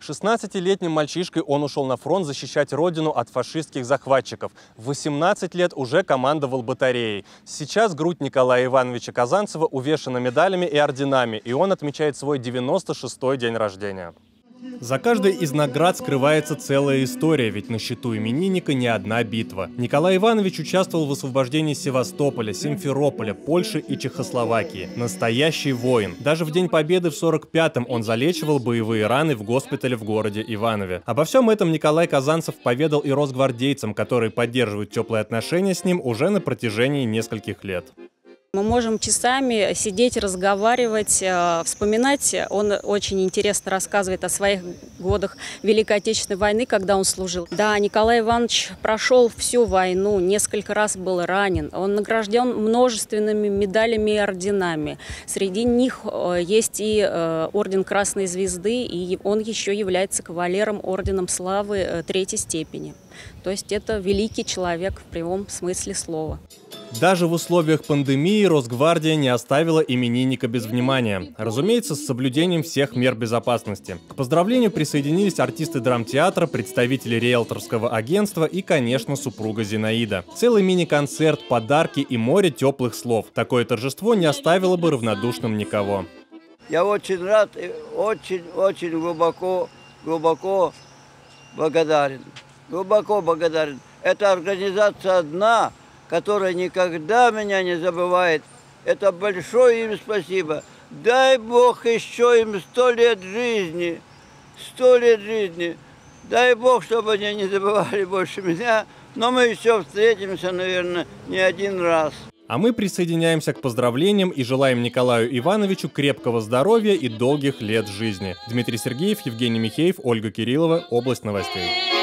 16-летним мальчишкой он ушел на фронт защищать родину от фашистских захватчиков. В 18 лет уже командовал батареей. Сейчас грудь Николая Ивановича Казанцева увешана медалями и орденами, и он отмечает свой 96-й день рождения. За каждой из наград скрывается целая история, ведь на счету именинника не одна битва. Николай Иванович участвовал в освобождении Севастополя, Симферополя, Польши и Чехословакии. Настоящий воин. Даже в День Победы в 1945-м он залечивал боевые раны в госпитале в городе Иванове. Обо всем этом Николай Казанцев поведал и росгвардейцам, которые поддерживают теплые отношения с ним уже на протяжении нескольких лет. Мы можем часами сидеть, разговаривать, вспоминать. Он очень интересно рассказывает о своих годах Великой Отечественной войны, когда он служил. Да, Николай Иванович прошел всю войну, несколько раз был ранен. Он награжден множественными медалями и орденами. Среди них есть и Орден Красной Звезды, и он еще является кавалером Орденом Славы третьей степени. То есть это великий человек в прямом смысле слова. Даже в условиях пандемии Росгвардия не оставила именинника без внимания. Разумеется, с соблюдением всех мер безопасности. К поздравлению присоединились артисты драмтеатра, представители риэлторского агентства и, конечно, супруга Зинаида. Целый мини-концерт, подарки и море теплых слов. Такое торжество не оставило бы равнодушным никого. Я очень рад и очень-очень глубоко благодарен. Глубоко благодарен. Эта организация одна, которая никогда меня не забывает. Это большое им спасибо. Дай Бог еще им 100 лет жизни. 100 лет жизни. Дай Бог, чтобы они не забывали больше меня. Но мы еще встретимся, наверное, не один раз. А мы присоединяемся к поздравлениям и желаем Николаю Ивановичу крепкого здоровья и долгих лет жизни. Дмитрий Сергеев, Евгений Михеев, Ольга Кириллова. Область новостей.